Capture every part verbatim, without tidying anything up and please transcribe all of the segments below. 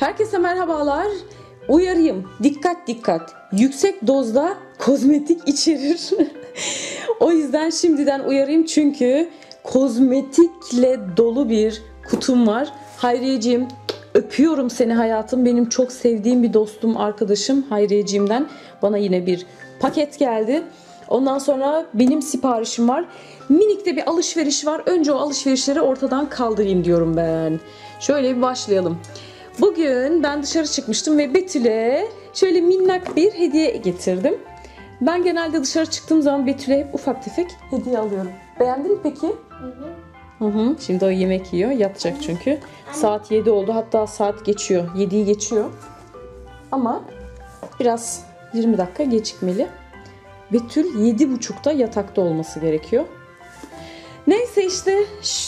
Herkese merhabalar. Uyarayım, dikkat dikkat. Yüksek dozda kozmetik içerir. O yüzden şimdiden uyarayım çünkü kozmetikle dolu bir kutum var. Hayriyeciğim, öpüyorum seni hayatım. Benim çok sevdiğim bir dostum, arkadaşım Hayriyeciğimden bana yine bir paket geldi. Ondan sonra benim siparişim var. Minik'te bir alışveriş var. Önce o alışverişleri ortadan kaldırayım diyorum ben. Şöyle bir başlayalım. Bugün ben dışarı çıkmıştım ve Betül'e şöyle minnak bir hediye getirdim. Ben genelde dışarı çıktığım zaman Betül'e hep ufak tefek hediye alıyorum. Beğendin mi peki? Hı hı. Hı hı. Şimdi o yemek yiyor. Yatacak çünkü. Anne. Saat yedi oldu. Hatta saat geçiyor. yediyi geçiyor. Ama biraz yirmi dakika gecikmeli. Betül yedi buçukta yatakta olması gerekiyor. Neyse işte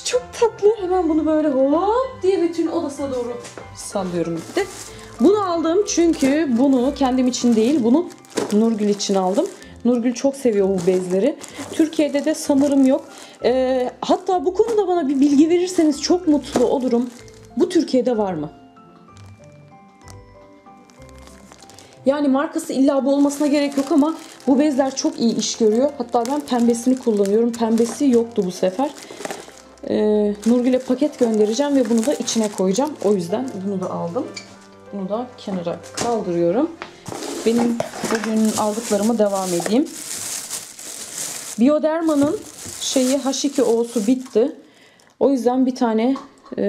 çok tatlı. Hemen bunu böyle hop diye Betül'ün odasına doğru sallıyorum gitti. Bunu aldım çünkü bunu kendim için değil, bunu Nurgül için aldım. Nurgül çok seviyor bu bezleri. Türkiye'de de sanırım yok. E, hatta bu konuda bana bir bilgi verirseniz çok mutlu olurum. Bu Türkiye'de var mı? Yani markası illa bu olmasına gerek yok ama bu bezler çok iyi iş görüyor. Hatta ben pembesini kullanıyorum. Pembesi yoktu bu sefer. Ee, Nurgül'e paket göndereceğim ve bunu da içine koyacağım. O yüzden bunu da aldım. Bunu da kenara kaldırıyorum. Benim bugün aldıklarıma devam edeyim. Bioderma'nın şeyi H iki O'su bitti. O yüzden bir tane e,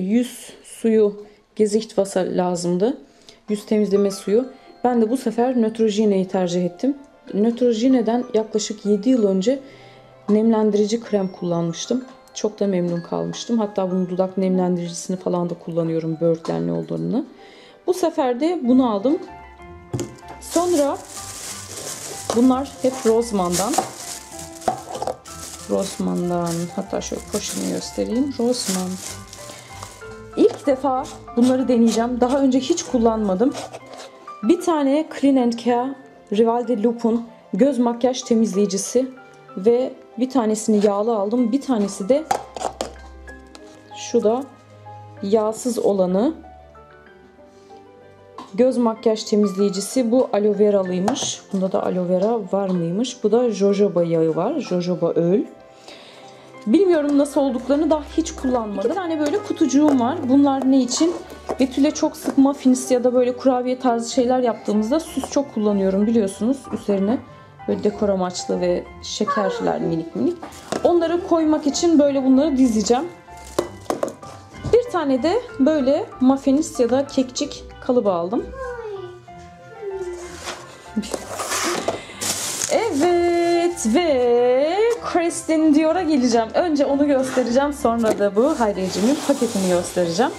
yüz suyu Gesichtwasser lazımdı. Yüz temizleme suyu. Ben de bu sefer Neutrogena'yı tercih ettim. Neutrogena'dan yaklaşık yedi yıl önce nemlendirici krem kullanmıştım. Çok da memnun kalmıştım. Hatta bunun dudak nemlendiricisini falan da kullanıyorum, böğürtlenli ne olduğunu. Bu sefer de bunu aldım. Sonra bunlar hep Rossmann'dan. Rossmann'dan. Hatta şöyle poşetini göstereyim. Rossmann. İlk defa bunları deneyeceğim. Daha önce hiç kullanmadım. Bir tane Clean and Care Rivalde Loop'un göz makyaj temizleyicisi ve bir tanesini yağlı aldım. Bir tanesi de şu da yağsız olanı. Göz makyaj temizleyicisi bu aloe vera'lıymış. Bunda da aloe vera var mıymış? Bu da jojoba yağı var. Jojoba öl. Bilmiyorum nasıl olduklarını, daha hiç kullanmadım. İki tane böyle kutucuğum var. Bunlar ne için? Betül'e çok sık muffins ya da böyle kurabiye tarzı şeyler yaptığımızda süs çok kullanıyorum biliyorsunuz. Üzerine böyle dekor amaçlı ve şekerler minik minik. Onları koymak için böyle bunları dizeceğim. Bir tane de böyle muffins ya da kekçik kalıbı aldım. Evet ve Christian Dior'a geleceğim. Önce onu göstereceğim, sonra da bu Hayriyeciğimin paketini göstereceğim.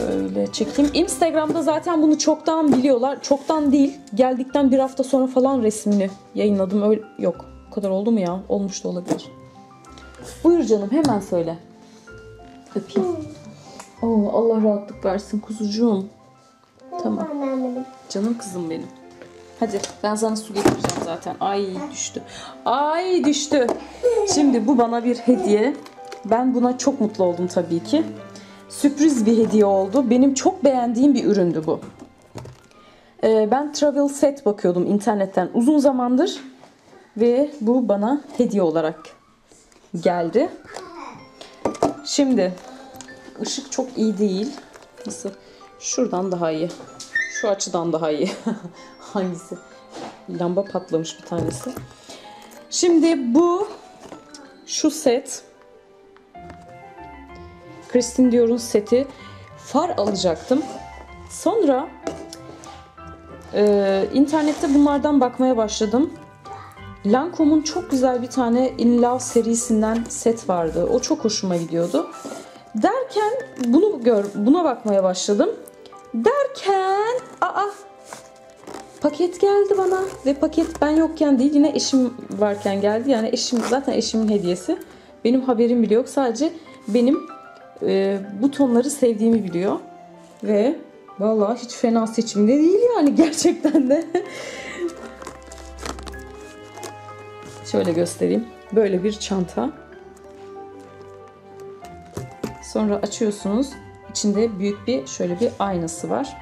Şöyle çekeyim. Instagram'da zaten bunu çoktan biliyorlar. Çoktan değil, geldikten bir hafta sonra falan resmini yayınladım. Öyle, yok, o kadar oldu mu ya? Olmuş da olabilir. Buyur canım, hemen söyle. Öpeyim. Oo, Allah rahatlık versin kuzucuğum. Tamam. Canım kızım benim. Hadi ben sana su getireceğim zaten. Ay düştü. Ay düştü. Şimdi bu bana bir hediye. Ben buna çok mutlu oldum tabii ki. Sürpriz bir hediye oldu. Benim çok beğendiğim bir üründü bu. Ee, ben travel set bakıyordum internetten uzun zamandır. Ve bu bana hediye olarak geldi. Şimdi ışık çok iyi değil. Nasıl? Şuradan daha iyi. Şu açıdan daha iyi. Hangisi? Lamba patlamış bir tanesi. Şimdi bu şu set. Christian Dior'un seti. Far alacaktım. Sonra e, internette bunlardan bakmaya başladım. Lancome'un çok güzel bir tane In Love serisinden set vardı. O çok hoşuma gidiyordu. Derken bunu gör, buna bakmaya başladım. Derken aa paket geldi bana ve paket ben yokken değil, yine eşim varken geldi. Yani eşim, zaten eşimin hediyesi. Benim haberim bile yok. Sadece benim e, bu tonları sevdiğimi biliyor. Ve vallahi hiç fena seçimde değil yani, gerçekten de. Şöyle göstereyim. Böyle bir çanta. Sonra açıyorsunuz. İçinde büyük bir şöyle bir aynası var.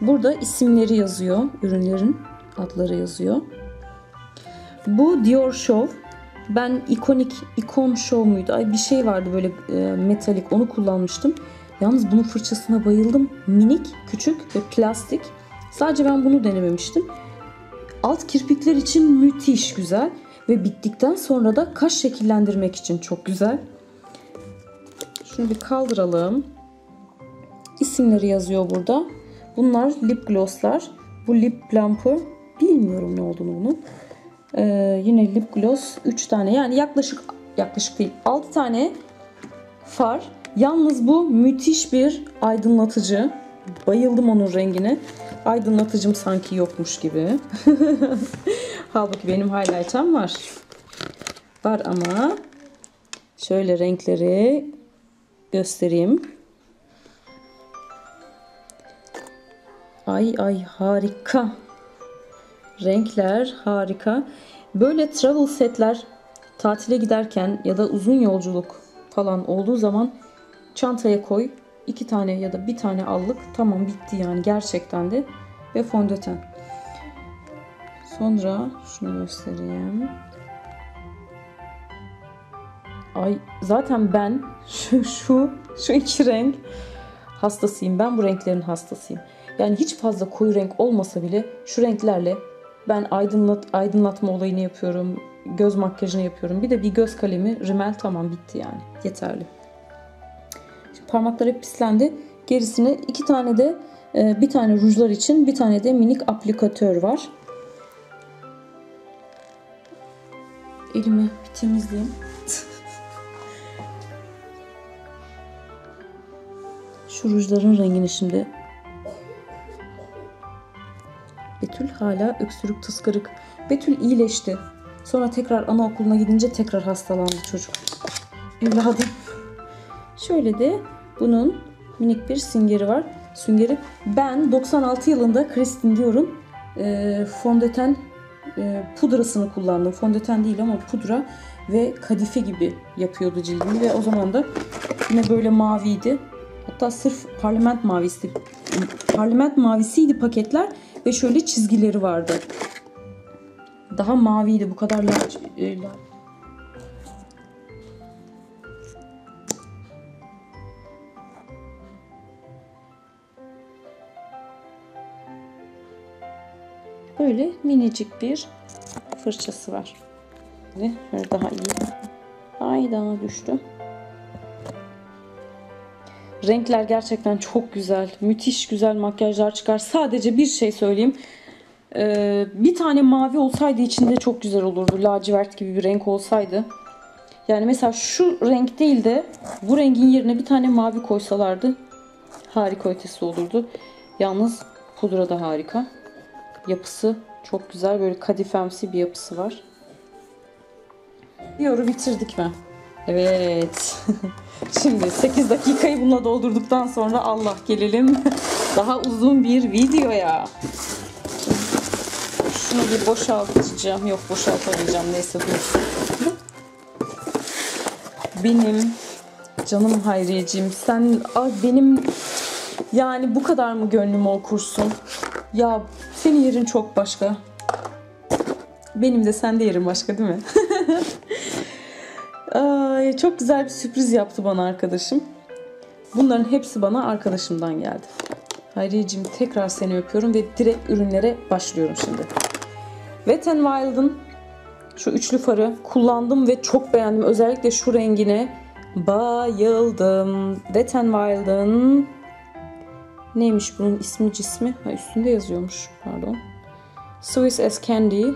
Burada isimleri yazıyor. Ürünlerin adları yazıyor. Bu Dior Show. Ben ikonik, ikon show muydu? Ay bir şey vardı böyle e, metalik, onu kullanmıştım. Yalnız bunun fırçasına bayıldım. Minik, küçük ve plastik. Sadece ben bunu denememiştim. Alt kirpikler için müthiş güzel. Ve bittikten sonra da kaş şekillendirmek için çok güzel. Şunu bir kaldıralım. İsimleri yazıyor burada. Bunlar lip glosslar. Bu lip plump'ı bilmiyorum ne olduğunu bunun. Ee, yine lip gloss üç tane, yani yaklaşık yaklaşık değil altı tane far. Yalnız bu müthiş bir aydınlatıcı. Bayıldım onun rengine. Aydınlatıcım sanki yokmuş gibi. Halbuki benim highlighter'ım var. Var ama şöyle renkleri göstereyim. Ay ay harika. Renkler harika. Böyle travel setler tatile giderken ya da uzun yolculuk falan olduğu zaman çantaya koy. İki tane ya da bir tane allık. Tamam, bitti yani gerçekten de. Ve fondöten. Sonra şunu göstereyim. Ay zaten ben şu şu, şu iki renk hastasıyım. Ben bu renklerin hastasıyım. Yani hiç fazla koyu renk olmasa bile şu renklerle ben aydınlat, aydınlatma olayını yapıyorum. Göz makyajını yapıyorum. Bir de bir göz kalemi, Rimmel, tamam bitti yani. Yeterli. Şimdi parmaklar hep pislendi. Gerisine iki tane de bir tane rujlar için bir tane de minik aplikatör var. Elimi bir temizleyeyim. Şu rujların rengini şimdi. Betül hala öksürük tıskırık. Betül iyileşti. Sonra tekrar anaokuluna gidince tekrar hastalandı çocuk. Evladım. Şöyle de bunun minik bir süngeri var. Süngeri. Ben doksan altı yılında Christian Dior'un e, fondöten e, pudrasını kullandım. Fondöten değil ama pudra ve kadife gibi yapıyordu cildimi ve o zaman da yine böyle maviydi. Hatta sırf parlament mavisi, parlament mavisiydi paketler. Ve şöyle çizgileri vardı. Daha maviydi. Bu kadar large. Böyle minicik bir fırçası var. Böyle daha iyi. Ay daha düştü. Renkler gerçekten çok güzel. Müthiş güzel makyajlar çıkar. Sadece bir şey söyleyeyim. Ee, bir tane mavi olsaydı içinde çok güzel olurdu. Lacivert gibi bir renk olsaydı. Yani mesela şu renk değil de bu rengin yerine bir tane mavi koysalardı harika ötesi olurdu. Yalnız pudra da harika. Yapısı çok güzel. Böyle kadifemsi bir yapısı var. Diyor'u bitirdik mi? Evet. Şimdi sekiz dakikayı bununla doldurduktan sonra Allah gelelim daha uzun bir videoya. Şunu bir boşaltacağım. Yok boşaltamayacağım. Neyse dur. Benim canım Hayriyeciğim, sen ay benim yani bu kadar mı gönlümü okursun? Ya senin yerin çok başka. Benim de sende yerin başka değil mi? Ay, çok güzel bir sürpriz yaptı bana arkadaşım. Bunların hepsi bana arkadaşımdan geldi. Hayriyeciğim, tekrar seni öpüyorum ve direkt ürünlere başlıyorum şimdi. Wet n Wild'ın şu üçlü farı kullandım ve çok beğendim. Özellikle şu rengine bayıldım. Wet n Wild'ın neymiş bunun ismi cismi? Ha, üstünde yazıyormuş, pardon. Swiss as Candy.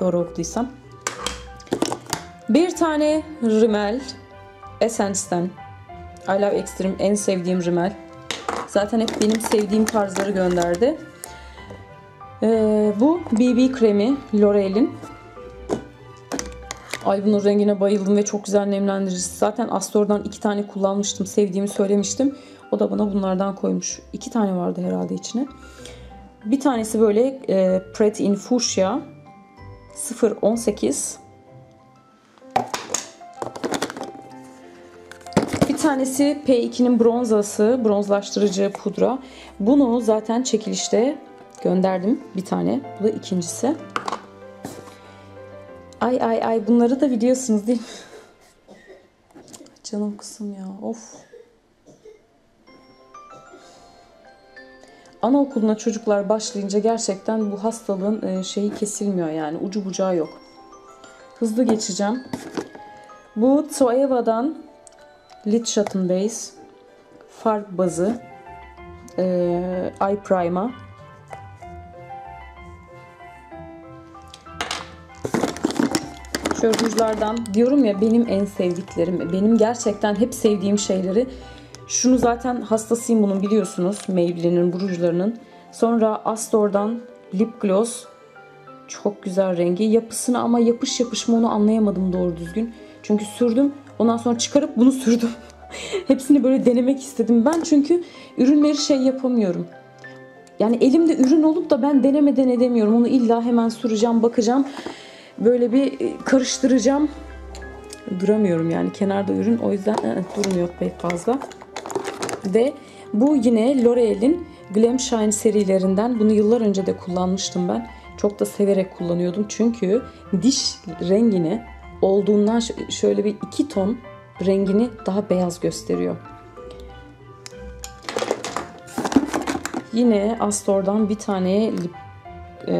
Doğru okuduysam. Bir tane Rimmel Essence'den. I Love Extreme, en sevdiğim Rimmel. Zaten hep benim sevdiğim tarzları gönderdi. Ee, bu B B kremi L'Oréal'in. Ay bunun rengine bayıldım ve çok güzel nemlendiricisi. Zaten Astor'dan iki tane kullanmıştım. Sevdiğimi söylemiştim. O da bana bunlardan koymuş. İki tane vardı herhalde içine. Bir tanesi böyle e, Pret in Fuchsia sıfır on sekiz. tanesi P iki'nin bronzası, bronzlaştırıcı pudra. Bunu zaten çekilişte gönderdim bir tane. Bu da ikincisi. Ay ay ay, bunları da biliyorsunuz değil mi? Canım kızım ya, of. Anaokuluna çocuklar başlayınca gerçekten bu hastalığın şeyi kesilmiyor yani, ucu bucağı yok. Hızlı geçeceğim. Bu Sveva'dan Lid Shut'ın Base far bazı e, Eye Prime'a. Şöyle rujlardan diyorum ya, benim en sevdiklerim, benim gerçekten hep sevdiğim şeyleri. Şunu zaten hastasıyım bunun, biliyorsunuz Maybelline'in bu rujlarının. Sonra Astor'dan Lip Gloss, çok güzel rengi. Yapısını ama yapış yapış mı onu anlayamadım doğru düzgün. Çünkü sürdüm, ondan sonra çıkarıp bunu sürdüm. Hepsini böyle denemek istedim ben, çünkü ürünleri şey yapamıyorum. Yani elimde ürün olup da ben denemeden edemiyorum. Onu illa hemen süreceğim, bakacağım. Böyle bir karıştıracağım. Duramıyorum yani, kenarda ürün, o yüzden durum yok pek fazla. Ve bu yine L'Oréal'in Glam Shine serilerinden. Bunu yıllar önce de kullanmıştım ben. Çok da severek kullanıyordum. Çünkü diş rengini olduğundan şöyle bir iki ton rengini daha beyaz gösteriyor. Yine Astor'dan bir tane lip, e,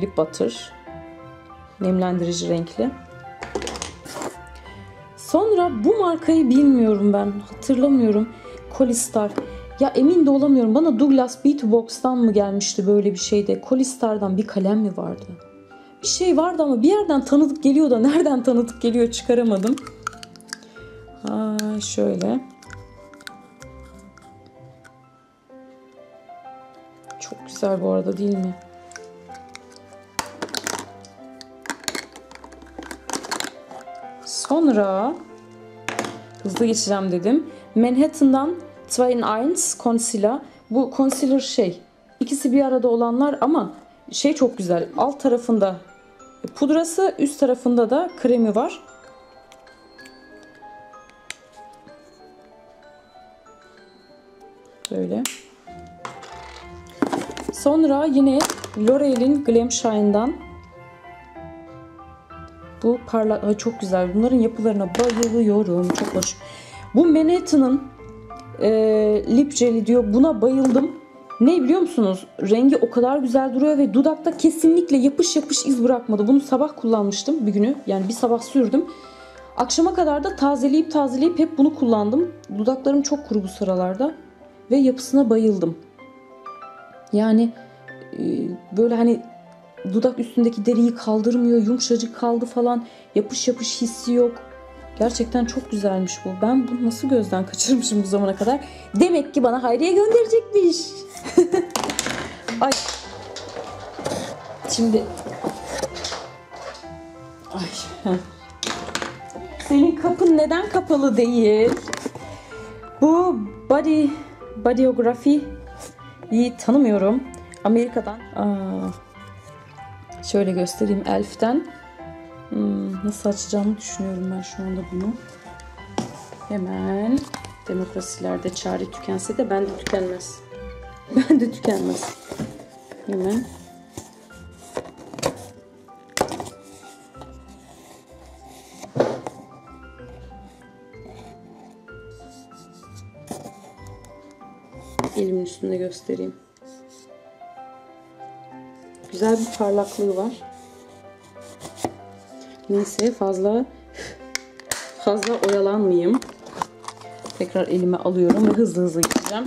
lip butter. Nemlendirici renkli. Sonra bu markayı bilmiyorum ben. Hatırlamıyorum. Collistar. Ya emin de olamıyorum. Bana Douglas Beauty Box'tan mı gelmişti böyle bir şeyde? Collistar'dan bir kalem mi vardı? Bir şey vardı ama bir yerden tanıdık geliyor da nereden tanıdık geliyor çıkaramadım. Ha şöyle. Çok güzel bu arada değil mi? Sonra hızlı geçeceğim dedim. Manhattan'dan iki in bir Concealer. Bu concealer şey, ikisi bir arada olanlar ama şey çok güzel. Alt tarafında pudrası, üst tarafında da kremi var. Böyle. Sonra yine L'Oréal'in Glam Shine'dan. Bu parlak, ay çok güzel. Bunların yapılarına bayılıyorum. Çok hoş. Bu Manhattan'ın e, lip jeli diyor. Buna bayıldım. Ne biliyor musunuz? Rengi o kadar güzel duruyor ve dudakta kesinlikle yapış yapış iz bırakmadı. Bunu sabah kullanmıştım bir günü. Yani bir sabah sürdüm. Akşama kadar da tazeleyip tazeleyip hep bunu kullandım. Dudaklarım çok kuru bu sıralarda. Ve yapısına bayıldım. Yani e, böyle hani dudak üstündeki deriyi kaldırmıyor, yumuşacık kaldı falan, yapış yapış hissi yok. Gerçekten çok güzelmiş bu. Ben bunu nasıl gözden kaçırmışım bu zamana kadar? Demek ki bana Hayriye gönderecekmiş. Ay. Şimdi. Ay. Senin kapın neden kapalı değil? Bu body bodyography'yi tanımıyorum. Amerika'dan. Aa. Şöyle göstereyim, Elf'ten. Hmm, nasıl açacağımı düşünüyorum ben şu anda bunu. Hemen demokrasilerde çare tükense de ben de tükenmez. Ben de tükenmez. Hemen. Elimin üstünde göstereyim. Güzel bir parlaklığı var. Neyse, fazla fazla oyalanmayayım. Tekrar elime alıyorum ve hızlı hızlı gideceğim.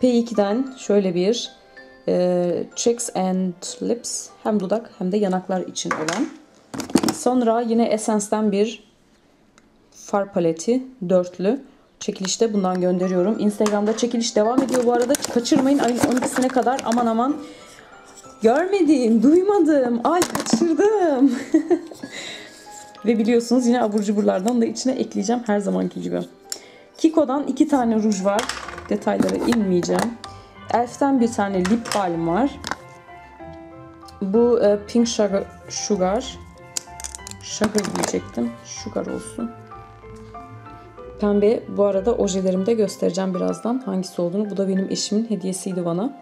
P iki'den şöyle bir e, Cheeks and Lips, hem dudak hem de yanaklar için olan. Sonra yine Essence'den bir far paleti dörtlü. Çekilişte bundan gönderiyorum. Instagram'da çekiliş devam ediyor bu arada. Kaçırmayın, ayın on ikisine kadar. Aman aman. Görmedim, duymadım, ay kaçırdım. Ve biliyorsunuz yine abur cuburlardan da içine ekleyeceğim her zamanki gibi. Kiko'dan iki tane ruj var. Detaylara inmeyeceğim. Elf'ten bir tane lip balm var. Bu e, Pink Sugar. Sugar diyecektim. Sugar olsun. Pembe bu arada ojelerimde göstereceğim birazdan hangisi olduğunu. Bu da benim eşimin hediyesiydi bana.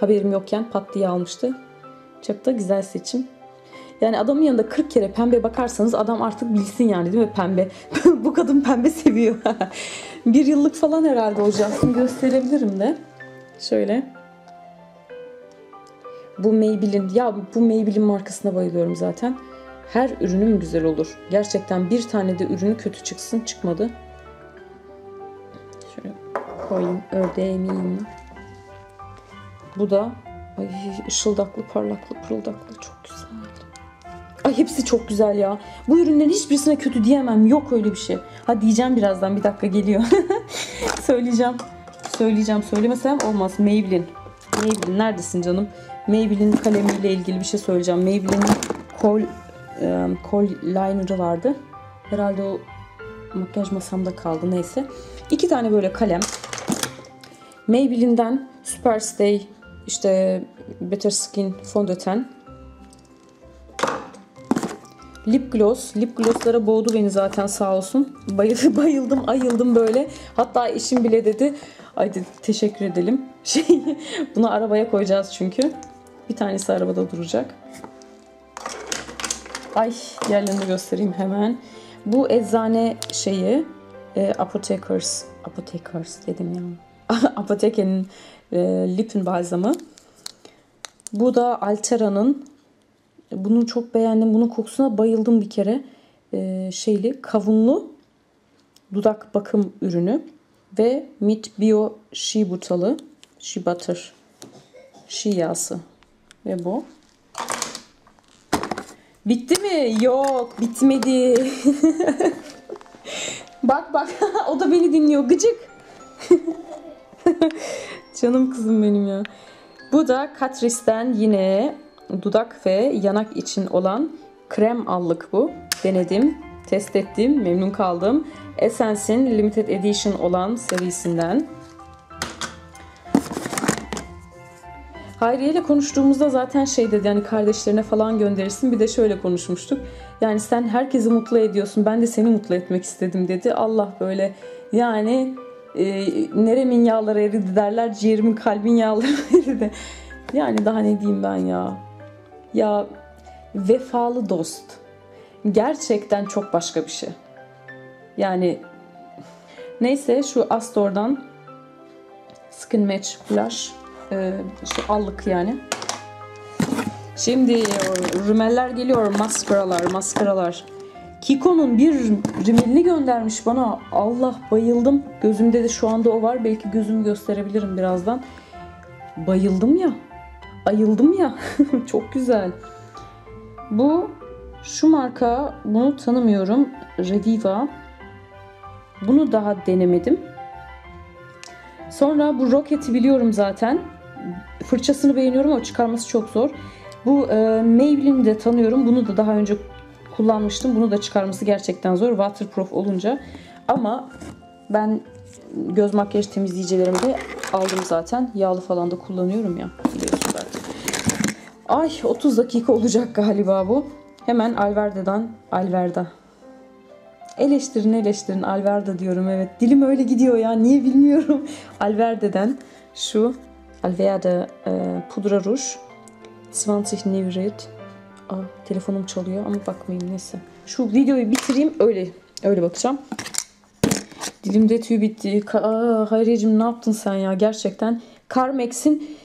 Haberim yokken pat diye almıştı. Çok da güzel seçim. Yani adamın yanında kırk kere pembe bakarsanız adam artık bilsin yani, değil mi pembe? Bu kadın pembe seviyor. Bir yıllık falan herhalde olacaksın. Gösterebilirim de. Şöyle. Bu Maybelline. Ya bu Maybelline markasına bayılıyorum zaten. Her ürünüm güzel olur. Gerçekten bir tane de ürünü kötü çıksın, çıkmadı. Şöyle koyayım. Ördeğimiyim. Bu da ay, ışıldaklı, parlaklı, pırıldaklı. Çok güzel. Ay hepsi çok güzel ya. Bu ürünlerin hiçbirisine kötü diyemem. Yok öyle bir şey. Ha diyeceğim birazdan. Bir dakika geliyor. Söyleyeceğim. Söyleyeceğim. Söylemesem olmaz. Maybelline. Maybelline neredesin canım? Maybelline kalemiyle ilgili bir şey söyleyeceğim. Maybelline'in kol e, kol liner'ı vardı. Herhalde o makyaj masamda kaldı. Neyse. İki tane böyle kalem. Maybelline'den Superstay, işte Better Skin fondöten. Lip gloss. Lip gloss'lara boğdu beni zaten sağ olsun. Bayıldım, bayıldım, ayıldım böyle. Hatta eşim bile dedi, ay dedi, teşekkür edelim. Şey, bunu arabaya koyacağız çünkü. Bir tanesi arabada duracak. Ay yerlerini göstereyim hemen. Bu eczane şeyi. E, Apothekers. Apothekers dedim ya. Apotheke'nin e, lip balzamı. Bu da Altera'nın. Bunu çok beğendim. Bunun kokusuna bayıldım bir kere. Ee, şeyli, kavunlu dudak bakım ürünü ve Mit Bio Shea Butalı, Shea Butter, Shea yağısı ve bu. Bitti mi? Yok, bitmedi. Bak bak, o da beni dinliyor. Gıcık. Canım kızım benim ya. Bu da Catrice'den yine dudak ve yanak için olan krem allık bu. Denedim, test ettim, memnun kaldım. Essence'in Limited Edition olan serisinden. Hayriye ile konuştuğumuzda zaten şey dedi, yani kardeşlerine falan gönderirsin. Bir de şöyle konuşmuştuk. Yani sen herkesi mutlu ediyorsun. Ben de seni mutlu etmek istedim dedi. Allah böyle yani e, neremin yağları eridi derler. Ciğerimin kalbin yağları eridi. Yani daha ne diyeyim ben ya. Ya vefalı dost gerçekten çok başka bir şey. Yani neyse şu Astor'dan Skin Match Blush ee, şu allık yani. Şimdi rimeller geliyor, maskaralar, maskaralar. Kiko'nun bir rimelini göndermiş bana. Allah bayıldım. Gözümde de şu anda o var. Belki gözümü gösterebilirim birazdan. Bayıldım ya. Ayıldım ya. Çok güzel. Bu şu marka, bunu tanımıyorum. Reviva. Bunu daha denemedim. Sonra bu Rocket'i biliyorum zaten. Fırçasını beğeniyorum ama çıkarması çok zor. Bu e, Maybelline'i de tanıyorum. Bunu da daha önce kullanmıştım. Bunu da çıkarması gerçekten zor. Waterproof olunca. Ama ben göz makyaj temizleyicilerimi de aldım zaten. Yağlı falan da kullanıyorum ya. Ay otuz dakika olacak galiba bu. Hemen Alverde'den Alverde. Eleştirin eleştirin Alverde diyorum, evet. Dilim öyle gidiyor ya, niye bilmiyorum. Alverde'den şu Alverde e, pudra ruj. yirmi Nevrit. Aa, telefonum çalıyor ama bakmayayım, neyse. Şu videoyu bitireyim, öyle öyle bakacağım. Dilimde tüy bitti. Aa, Hayriyeciğim ne yaptın sen ya gerçekten. Carmex'in,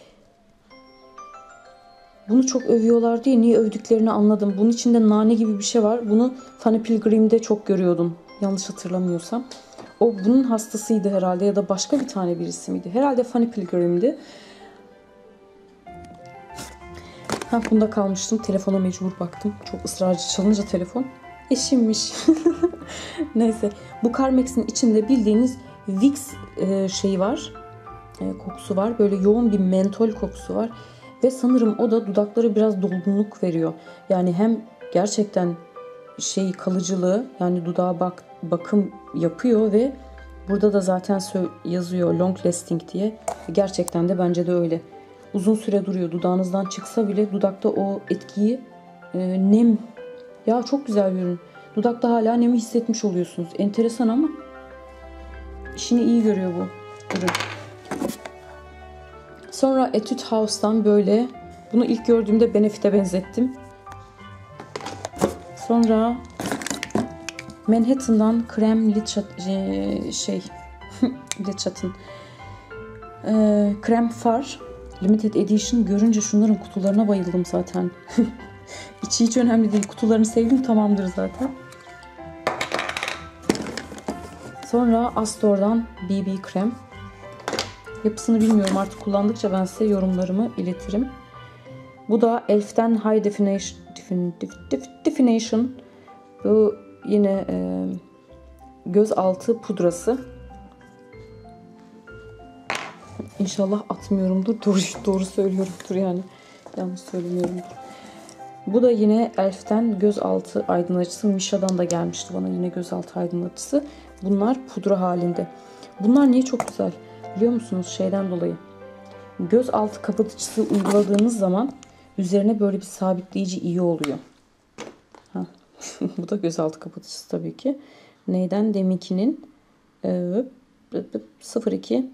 bunu çok övüyorlar diye niye övdüklerini anladım. Bunun içinde nane gibi bir şey var. Bunu Fanny Pilgrim'de çok görüyordum. Yanlış hatırlamıyorsam. O bunun hastasıydı herhalde ya da başka bir tane birisi miydi? Herhalde Fanny Pilgrim'di. Ha bunda kalmıştım. Telefona mecbur baktım. Çok ısrarcı çalınca telefon. Eşimmiş. Neyse. Bu Carmex'in içinde bildiğiniz Vicks şeyi var. Kokusu var. Böyle yoğun bir mentol kokusu var. Ve sanırım o da dudaklara biraz dolgunluk veriyor. Yani hem gerçekten şey kalıcılığı, yani dudağa bak, bakım yapıyor ve burada da zaten yazıyor long lasting diye. Gerçekten de bence de öyle. Uzun süre duruyor. Dudağınızdan çıksa bile dudakta o etkiyi e, nem. Ya çok güzel bir ürün. Dudakta hala nemi hissetmiş oluyorsunuz. Enteresan ama işini iyi görüyor bu ürün. Sonra Etude House'dan böyle. Bunu ilk gördüğümde Benefit'e benzettim. Sonra Manhattan'dan krem lid çat şey lid çatın ee, krem far limited edition görünce şunların kutularına bayıldım zaten. İçi hiç önemli değil, kutularını sevdim, tamamdır zaten. Sonra Astor'dan B B krem. Yapısını bilmiyorum artık, kullandıkça ben size yorumlarımı iletirim. Bu da Elf'ten High Definition, defin, def, def, definition. Bu yine e, göz altı pudrası. İnşallah atmıyorumdur. Doğru, doğru söylüyorumdur yani. Yanlış söylemiyorumdur. Bu da yine Elf'ten gözaltı aydınlatıcısı. Misha'dan da gelmişti bana yine gözaltı aydınlatıcısı. Bunlar pudra halinde. Bunlar niye çok güzel biliyor musunuz? Şeyden dolayı. Gözaltı kapatıcısı uyguladığınız zaman üzerine böyle bir sabitleyici iyi oluyor. Ha. Bu da gözaltı kapatıcısı tabii ki. Neyden? Deminkinin e, sıfır iki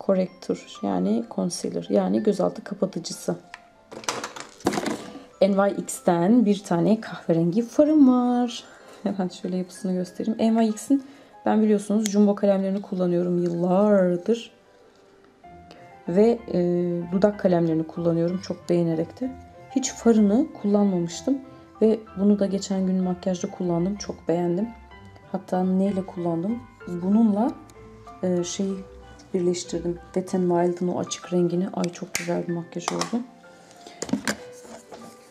corrector yani concealer yani gözaltı kapatıcısı. N Y X'ten bir tane kahverengi farım var. Hemen şöyle yapısını göstereyim. N Y X'in ben biliyorsunuz jumbo kalemlerini kullanıyorum yıllardır. Ve e, dudak kalemlerini kullanıyorum çok beğenerek de. Hiç farını kullanmamıştım. Ve bunu da geçen gün makyajda kullandım. Çok beğendim. Hatta neyle kullandım? Bununla e, şeyi birleştirdim. Wet n Wild'ın o açık rengini. Ay çok güzel bir makyaj oldu.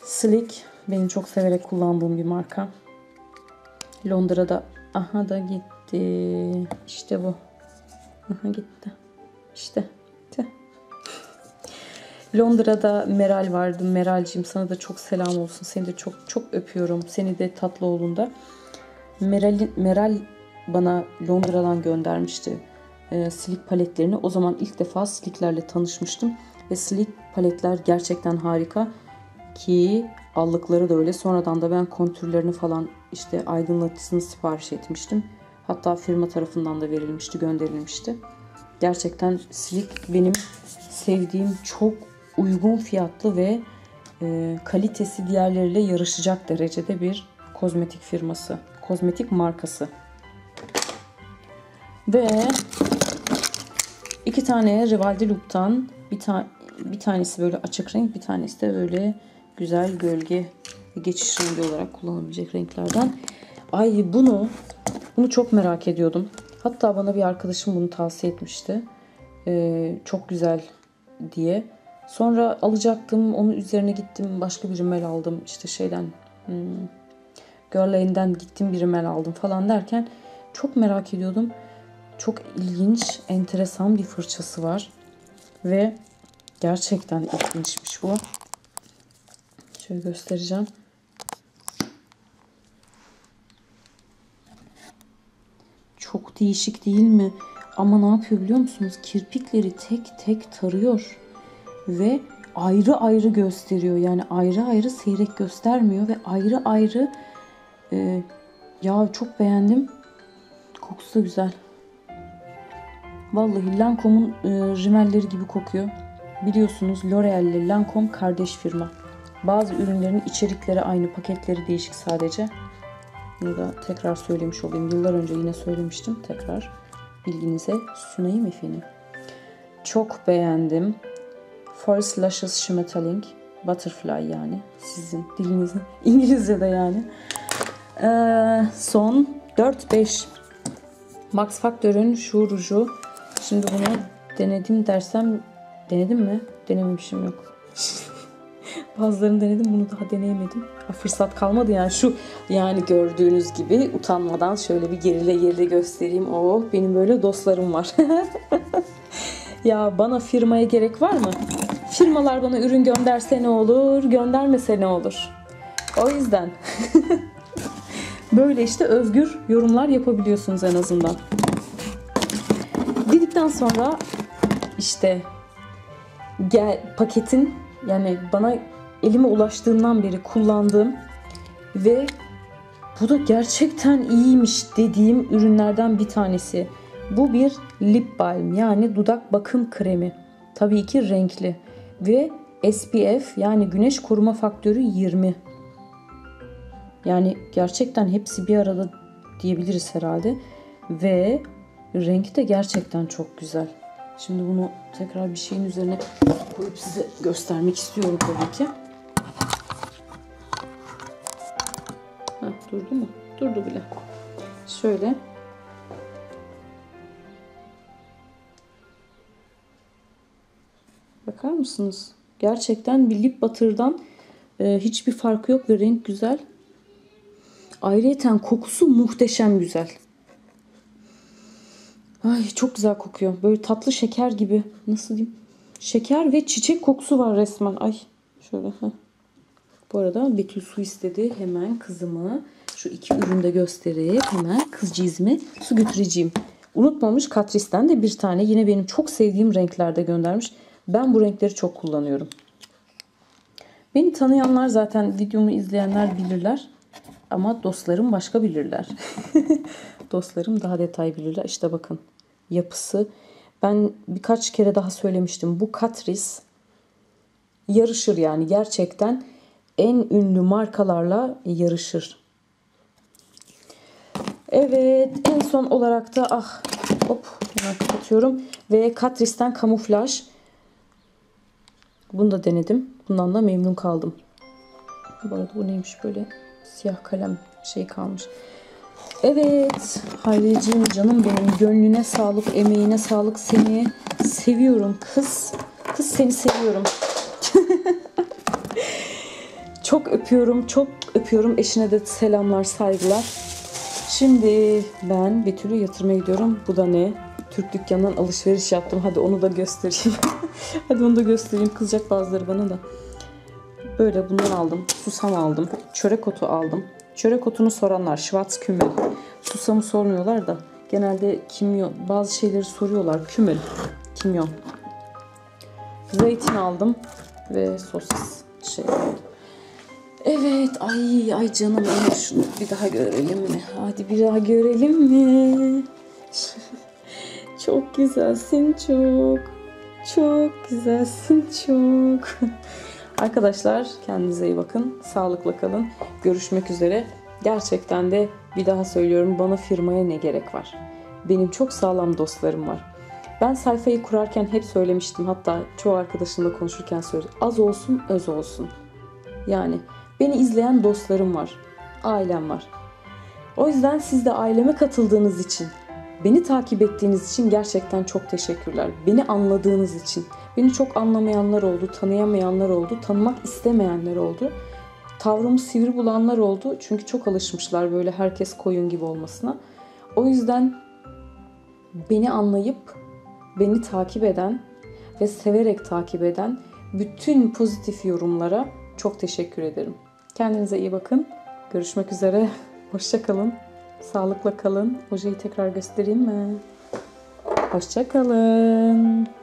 Slick. Benim çok severek kullandığım bir marka. Londra'da. Aha da gitti. İşte bu. Aha gitti. İşte. Londra'da Meral vardı. Meral'cim sana da çok selam olsun. Seni de çok çok öpüyorum. Seni de tatlı oğlunda. Meral, Meral bana Londra'dan göndermişti e, Slick paletlerini. O zaman ilk defa Slick'lerle tanışmıştım. Ve Slick paletler gerçekten harika. Ki allıkları da öyle. Sonradan da ben kontürlerini falan işte aydınlatıcısını sipariş etmiştim. Hatta firma tarafından da verilmişti, gönderilmişti. Gerçekten Slick benim sevdiğim çok uygun fiyatlı ve e, kalitesi diğerleriyle yarışacak derecede bir kozmetik firması, kozmetik markası. Ve iki tane Rivaldi Loop'tan bir, ta bir tanesi böyle açık renk, bir tanesi de böyle güzel gölge geçiş rengi olarak kullanılabilecek renklerden. Ay bunu bunu çok merak ediyordum. Hatta bana bir arkadaşım bunu tavsiye etmişti. E, çok güzel diye. Sonra alacaktım. Onun üzerine gittim. Başka bir Rimmel aldım. İşte şeyden hmm, Girlane'den gittim bir Rimmel aldım falan derken çok merak ediyordum. Çok ilginç, enteresan bir fırçası var. Ve gerçekten ilginçmiş bu. Şöyle göstereceğim. Çok değişik değil mi? Ama ne yapıyor biliyor musunuz? Kirpikleri tek tek tarıyor. Ve ayrı ayrı gösteriyor. Yani ayrı ayrı seyrek göstermiyor. Ve ayrı ayrı e, ya çok beğendim. Kokusu da güzel. Vallahi Lancome'un e, rimelleri gibi kokuyor. Biliyorsunuz L'Oréal ile Lancome kardeş firma. Bazı ürünlerin içerikleri aynı. Paketleri değişik sadece. Bunu da tekrar söylemiş olayım. Yıllar önce yine söylemiştim. Tekrar bilginize sunayım efendim. Çok beğendim. False Lashes Shimmering Butterfly yani. Sizin dilinizin. İngilizce'de yani. Ee, son dört beş. Max Factor'ın şu ruju. Şimdi bunu denedim dersem. Denedim mi? Denememişim yok. Bazılarını denedim. Bunu daha deneyemedim. Ha, fırsat kalmadı yani. Şu yani gördüğünüz gibi utanmadan şöyle bir gerile gerile göstereyim. Oo, benim böyle dostlarım var. Ya bana firmaya gerek var mı? Firmalar bana ürün gönderse ne olur, göndermese ne olur? O yüzden böyle işte özgür yorumlar yapabiliyorsunuz en azından. Dedikten sonra işte gel, paketin yani bana elime ulaştığından beri kullandığım ve bu da gerçekten iyiymiş dediğim ürünlerden bir tanesi. Bu bir lip balm yani dudak bakım kremi. Tabii ki renkli. Ve S P F yani güneş koruma faktörü yirmi. Yani gerçekten hepsi bir arada diyebiliriz herhalde. Ve rengi de gerçekten çok güzel. Şimdi bunu tekrar bir şeyin üzerine koyup size göstermek istiyorum tabii ki. Heh, durdu mu? Durdu bile. Şöyle. Bakar mısınız? Gerçekten bir lip batırdan e, hiçbir farkı yok ve renk güzel. Ayrıca kokusu muhteşem güzel. Ay çok güzel kokuyor. Böyle tatlı şeker gibi. Nasıl diyeyim? Şeker ve çiçek kokusu var resmen. Ay şöyle. Heh. Bu arada Betül su istedi. Hemen kızımı şu iki üründe gösterip hemen kızcağızıma su götüreceğim. Unutmamış Catrice'den de bir tane. Yine benim çok sevdiğim renklerde göndermiş. Ben bu renkleri çok kullanıyorum. Beni tanıyanlar zaten videomu izleyenler bilirler. Ama dostlarım başka bilirler. Dostlarım daha detay bilirler. İşte bakın yapısı. Ben birkaç kere daha söylemiştim. Bu Catrice yarışır yani. Gerçekten en ünlü markalarla yarışır. Evet. En son olarak da ah hop kapatıyorum. Ve Catrice'den kamuflaj. Bunu da denedim. Bundan da memnun kaldım. Bu arada bu neymiş böyle? Siyah kalem şey kalmış. Evet. Hayleciğim canım benim. Gönlüne sağlık, emeğine sağlık. Seni seviyorum kız. Kız seni seviyorum. Çok öpüyorum. Çok öpüyorum. Eşine de selamlar, saygılar. Şimdi ben Betül'ü yatırmaya gidiyorum. Bu da ne? Türk dükkanından alışveriş yaptım. Hadi onu da göstereyim. Hadi onu da göstereyim. Kızacak bazıları bana da. Böyle bundan aldım. Susam aldım. Çörek otu aldım. Çörek otunu soranlar. Şivat kümel. Susamı sormuyorlar da. Genelde kimyon. Bazı şeyleri soruyorlar. Kümel. Kimyon. Zeytin aldım. Ve sosis. Şey aldım. Evet. Ay ay canım. Şunu bir daha görelim mi? Hadi bir daha görelim mi? Çok güzelsin çok. Çok güzelsin çok. Arkadaşlar kendinize iyi bakın. Sağlıkla kalın. Görüşmek üzere. Gerçekten de bir daha söylüyorum bana firmaya ne gerek var? Benim çok sağlam dostlarım var. Ben sayfayı kurarken hep söylemiştim. Hatta çoğu arkadaşımla konuşurken söyledim. Az olsun öz olsun. Yani beni izleyen dostlarım var. Ailem var. O yüzden siz de aileme katıldığınız için, beni takip ettiğiniz için gerçekten çok teşekkürler. Beni anladığınız için. Beni çok anlamayanlar oldu, tanıyamayanlar oldu, tanımak istemeyenler oldu. Tavrımı sivri bulanlar oldu. Çünkü çok alışmışlar böyle herkes koyun gibi olmasına. O yüzden beni anlayıp, beni takip eden ve severek takip eden bütün pozitif yorumlara çok teşekkür ederim. Kendinize iyi bakın. Görüşmek üzere. Hoşça kalın. Sağlıkla kalın. Ojeyi tekrar göstereyim mi? Hoşça kalın.